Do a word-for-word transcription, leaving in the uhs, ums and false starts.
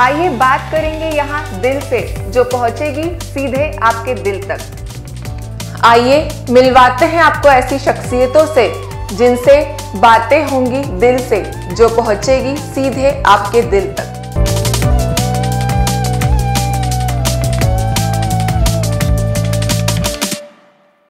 आइए बात करेंगे यहाँ दिल से, जो पहुंचेगी सीधे आपके दिल तक। आइए मिलवाते हैं आपको ऐसी शख्सियतों से जिनसे बातें होंगी दिल से, जो पहुंचेगी सीधे आपके दिल तक।